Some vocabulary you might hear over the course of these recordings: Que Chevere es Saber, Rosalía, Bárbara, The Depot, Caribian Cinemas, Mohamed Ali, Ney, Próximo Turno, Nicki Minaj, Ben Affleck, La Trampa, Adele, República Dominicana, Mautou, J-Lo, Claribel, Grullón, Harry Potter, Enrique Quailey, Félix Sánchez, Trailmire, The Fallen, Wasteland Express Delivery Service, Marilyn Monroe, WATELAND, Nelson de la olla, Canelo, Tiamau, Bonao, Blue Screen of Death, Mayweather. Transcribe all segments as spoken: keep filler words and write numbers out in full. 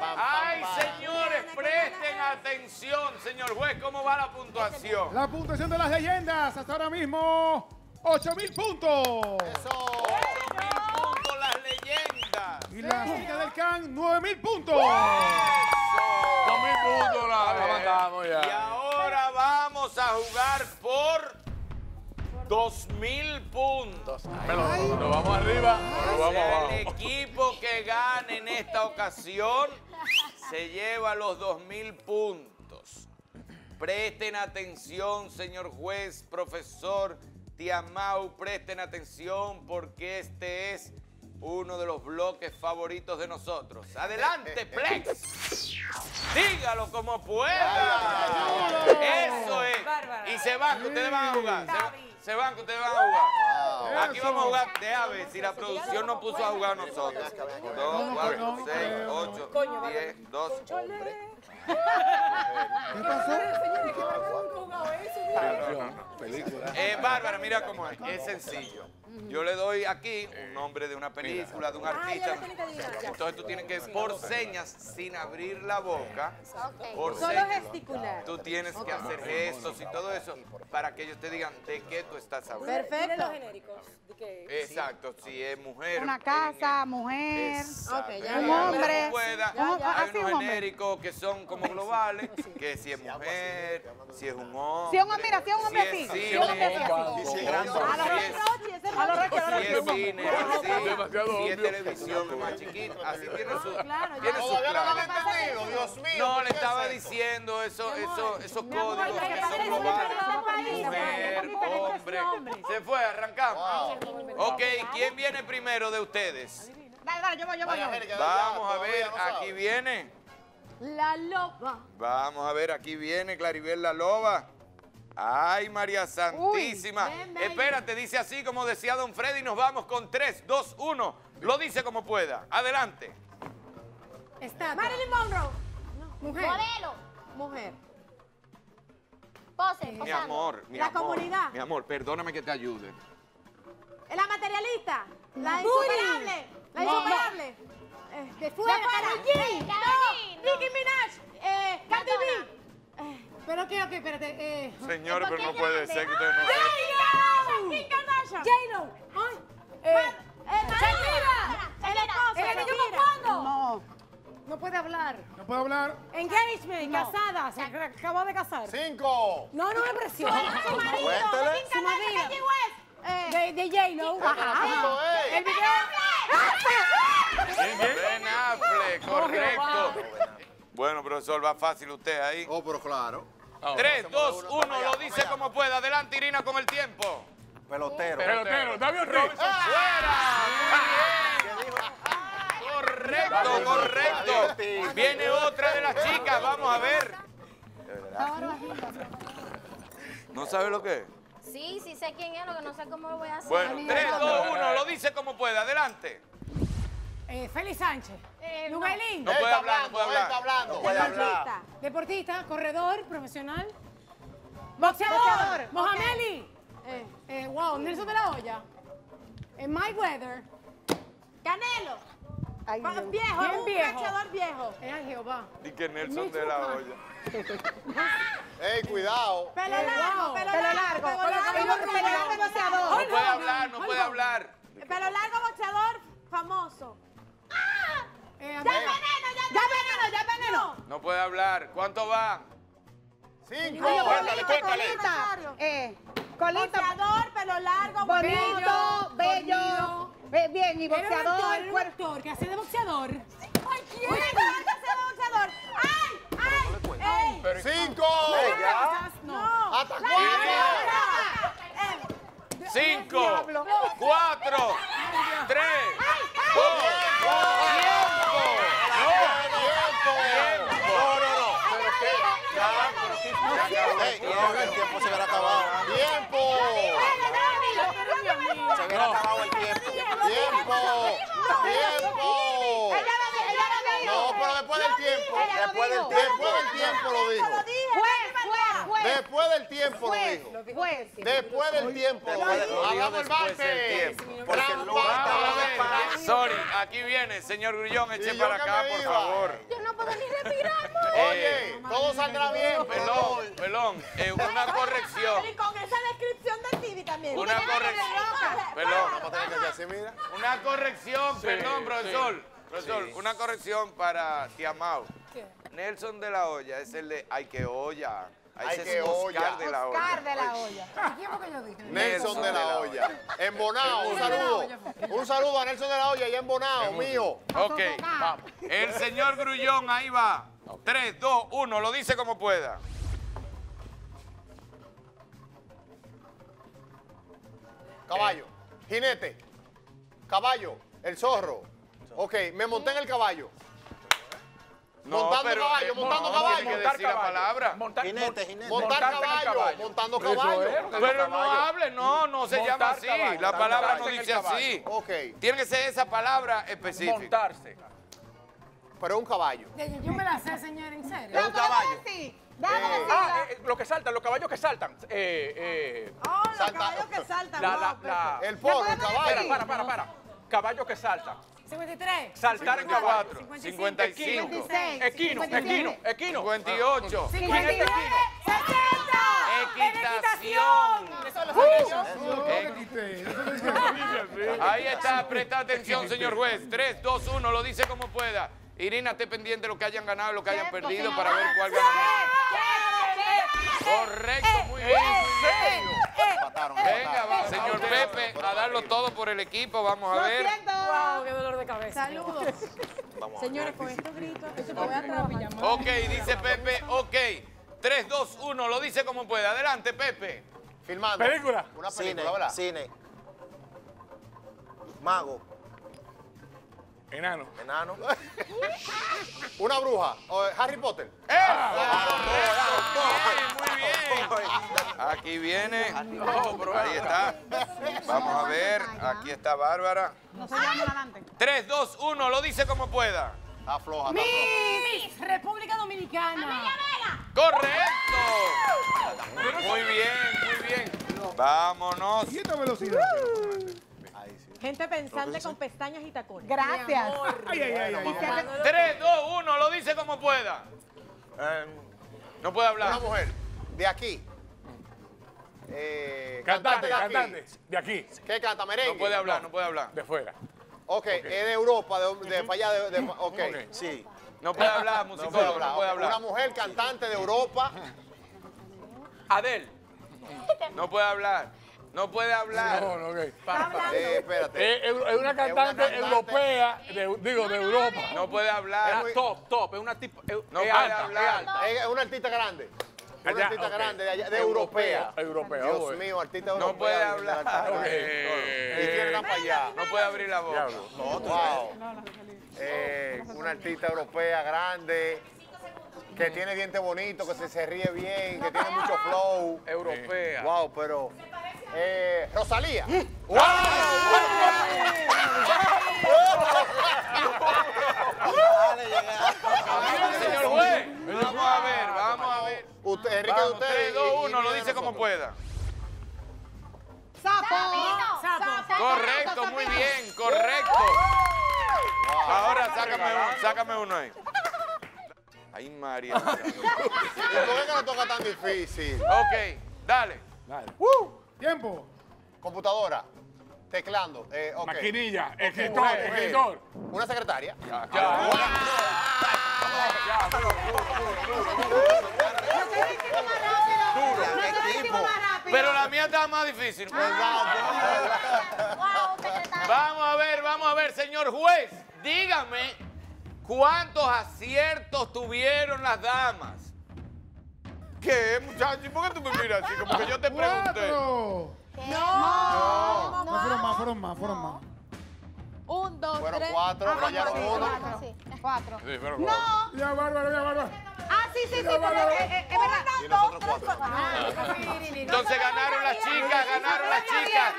Ay, señores, presten atención. Señor juez, ¿cómo va la puntuación? La puntuación de las leyendas hasta ahora mismo, ocho mil puntos. Eso, ocho mil puntos las leyendas. Y la chica del can, nueve mil puntos. Eso, dos mil puntos la levantamos ya. Y ahora vamos a jugar por dos mil puntos. Nos vamos arriba, nos vamos abajo. El equipo que gane en esta ocasión se lleva los dos mil puntos. Presten atención, señor juez, profesor Tiamau, presten atención porque este es uno de los bloques favoritos de nosotros. ¡Adelante, Plex! ¡Dígalo como pueda! ¡Eso es! Y se van, que ustedes van a jugar. Se van, que ustedes van a jugar. Wow. Aquí vamos a jugar. Deja ver si la producción nos puso a jugar a nosotros. dos, cuatro, seis, ocho, diez, doce. ¿Qué pasó? Eh, Bárbara, mira cómo es. Es sencillo. Yo le doy aquí un nombre de una película, de un artista. Entonces tú tienes que, por señas, sin abrir la boca, por señas, tú tienes que hacer gestos y todo eso para que ellos te digan de qué tú estás hablando. Perfecto. Los genéricos. Exacto, si es mujer. Una casa, mujer, un hombre. Hay unos genéricos que son como globales, que si es mujer, si es un hombre. Si es un hombre, mira, si es un hombre así. Si es un hombre así. A los restaurantes. Si es cine, si es televisión más chiquita, así tiene su claro. Dios mío. No, le estaba diciendo esos códigos que son globales. Mujer, hombre. Se fue, arrancamos. Ok, ¿quién viene primero de ustedes? Dale, dale, yo voy, yo voy. Vamos a ver, aquí viene. La Loba. Vamos a ver, aquí viene Claribel La Loba. Ay, María Santísima. Uy, espérate, dice así como decía don Freddy. Nos vamos con tres, dos, uno. Lo dice como pueda. Adelante. Está. Marilyn Monroe. No. Mujer. Modelo. Mujer. Pose. Mi amor, mi La amor. La comunidad. Mi amor, perdóname que te ayude. La materialista. La insuperable. La insuperable. No, no. Eh, fuera, Nicki Minaj. Eh, Candy B. Pero que, ok, espérate. Eh, Señor, pero no puede ser que ustedes no... ¡J-Lo! ¡J-Lo! ¡Shakira! ¡El esposo! ¡El que yo confundo! No. No puede hablar. No puede hablar. Engagement, no. Casada. Se acabó de casar. Cinco. No, no me presiona. Su marido. Cuéntale. Su marido. De, de J-Lo. ¡Ajá! ¡El video! ¡Ben Affleck! ¡Correcto! Bueno, profesor, va fácil usted ahí. Oh, pero claro. tres, dos, uno, lo dice como pueda. Adelante, Irina, con el tiempo. Pelotero. Pelotero. David Riggs. ¡Fuera! Correcto, correcto. Viene otra de las chicas. Vamos a ver. ¿No sabe lo que es? Sí, sí sé quién es, lo que no sé cómo lo voy a hacer. Bueno, tres, dos, uno, lo dice como pueda. Adelante. Eh, Félix Sánchez. Eh, no. Lugailín. No puede hablar, no puede hablar. Hablando. No puede hablar. Deportista, corredor, profesional. Boxeador. Boxeador. Mohamed Ali. Okay. Eh, eh, wow, Nelson de la olla. Eh, Mayweather. Canelo. Ay, no. Viejo, un boxeador viejo. Era Jehová. Y que Nelson Micho de la olla. ¡Ey, cuidado! Pelo largo, pelo largo. Pelo largo, boxeador. No puede hablar, no puede hablar. Pelo largo, boxeador, famoso. Eh, ¡Ya veneno, ya veneno, ya veneno! No puede hablar. ¿Cuánto va? Cinco. Ay, cuéntale, cuéntale. Colita, eh, colita. Boxeador, pelo largo, bonito, bello. bello. Bien, y boxeador. Un actor que hace de boxeador. Sí, cualquiera. Un actor que hace de boxeador. ¡Ay, ay! Pero ey. ¡Cinco! No. no. ¡Hasta cuatro! Eh. Cinco, no. cuatro, no. tres, ay, ay, dos, ay, dos. El tiempo se verá acabado. ¡Tiempo! Se verá acabado el tiempo. ¡Tiempo! ¡Tiempo! No, pero después del tiempo. Después del tiempo. Después del tiempo lo dijo. Después del tiempo, lo digo. Después del tiempo. Hagamos el bate. Porque el lugar estaba de sorry, aquí viene, señor Grullón, eche para acá, por favor. Yo no puedo ni respirar, oye, todo saldrá bien. Pelón, pelón, una corrección. Y con esa descripción de Tibi también. Una corrección. Pelón, vamos a tener que hacer, mira. Una corrección, perdón, profesor. Profesor, sí. Una corrección para Tiamau. ¿Qué? Nelson de la olla es el de ay que olla. Ay, ese que es Oscar olla. De la olla. Oscar de la olla. ¿Qué que yo dije? Nelson de la olla. En Bonao, un saludo. Un saludo a Nelson de la olla y en Bonao, mío. Ok, vamos. El señor Grullón, ahí va. tres, dos, uno, lo dice como pueda. Caballo, jinete, caballo, el zorro. Ok, me monté en el caballo. No, montando pero, caballo, eh, montando no, caballo. No montar decir caballo. La palabra. Montar, jinete, jinete. Montar, montar caballo, caballo, montando caballo. Es, pero caballo. No hable, no, no se montar llama así. Caballo, la palabra no dice así. Okay. Tiene que ser esa palabra específica. Montarse. Pero es un caballo. Yo me la sé, señor, en serio. Es un caballo. Eh, ah, eh, lo que saltan, los caballos que saltan. Eh, eh, oh, los salta, caballos que saltan. La, la, la, el porro, el caballo. Espera, para, para, para. Caballos que saltan. cincuenta y tres. Saltar en caballo. cincuenta y cinco. Equino, equino, equino. cincuenta y ocho. cincuenta y nueve. sesenta. Equitación. Ahí está, presta atención, señor juez. tres, dos, uno, lo dice como pueda. Irina, esté pendiente de lo que hayan ganado, lo que hayan perdido, para ver cuál ganó. Correcto, muy bien. Venga, vamos, señor Pepe, a darlo todo por el equipo, vamos a ver. Wow, qué dolor de cabeza. Saludos. Señores, con estos gritos, eso me voy a trabajar. Ok, dice Pepe, ok. tres, dos, uno, lo dice como puede. Adelante, Pepe. Filmando. Película. Una película, ¿verdad? Cine. Mago. Enano. Enano. Una bruja. Harry Potter. Muy bien. Aquí viene. Ahí está. Vamos a ver. Aquí está Bárbara. tres, dos, uno, lo dice como pueda. Afloja. Miss República Dominicana. Correcto. Muy bien, muy bien. Vámonos. velocidad. Gente pensante con pestañas y tacones. Gracias. Ay, ay, ay, ay, ay. tres, dos, uno, lo dice como pueda. Eh, no puede hablar. Una mujer. De aquí. Eh, cantante, cantante. cantante. De aquí. ¿Qué canta? Merengue. No puede hablar, no puede hablar. De fuera. Ok, okay. Es de Europa, de, de allá. De, de, okay. ok, sí. No puede hablar, musicólogo, no puede hablar. No puede hablar. Una mujer cantante de Europa. Adele. No puede hablar. No puede hablar. No, no, okay. eh, espérate. Es, es, una es una cantante europea, de, digo, de Europa. No puede hablar. Es muy... Top, top. Es una tipa. Es, no es puede alta, hablar. Es, es una artista grande. Allá, una artista okay. grande, de, allá, de europea. europea. Dios okay. mío, artista europea. No puede hablar. Okay. Eh, Izquierda para allá. No puede abrir la boca. No, wow. eh, una artista europea grande. Que tiene dientes bonitos, que se, se ríe bien, que tiene mucho flow. Europea. Wow, pero... Eh, Rosalía. ¡Wow! Señor juez. Vamos a ver, vamos a ver. Usted, Enrique, usted. tres, dos, uno, lo dice como pueda. Sapo. Correcto, muy bien, correcto. Ahora sácame uno, sácame uno ahí. Ay, María. ¿Por qué no toca tan difícil? Ok, dale. Dale. Uh, tiempo. Computadora. Teclando. Eh, okay. Maquinilla. Escritor. Escritor. Una secretaria. Ya. ya. ya. ya. Duro. Pero la mía está más difícil. Vamos a ver, vamos a ver, señor juez. Dígame cuántos aciertos tuvieron las damas. ¿Qué, muchachos? ¿Por qué tú me miras así? Como que yo te pregunté. No. No. No fueron más, fueron más, fueron más. Un, dos, fueron tres. Cuatro, ah, rayaron sí, uno. Cuatro, sí. Cuatro. Sí, fueron cuatro. No. Ya, Bárbara, ya, Bárbara. Ah, sí, sí, sí, porque es verdad. Y nosotros cuatro. Entonces ganaron las chicas, ganaron las chicas.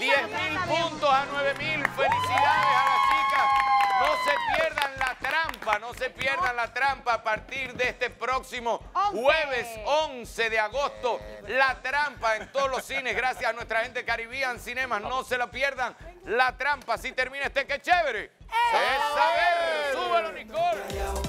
Diez mil puntos a nueve mil. Felicidades a las chicas. No se pierdan La Trampa. Trampa. No se pierdan La Trampa a partir de este próximo jueves once de agosto. La Trampa en todos los cines. Gracias a nuestra gente de Caribian Cinemas. No se la pierdan. La Trampa. Así termina este que chévere. ¡Es saber! ¡Súbelo, Nicole!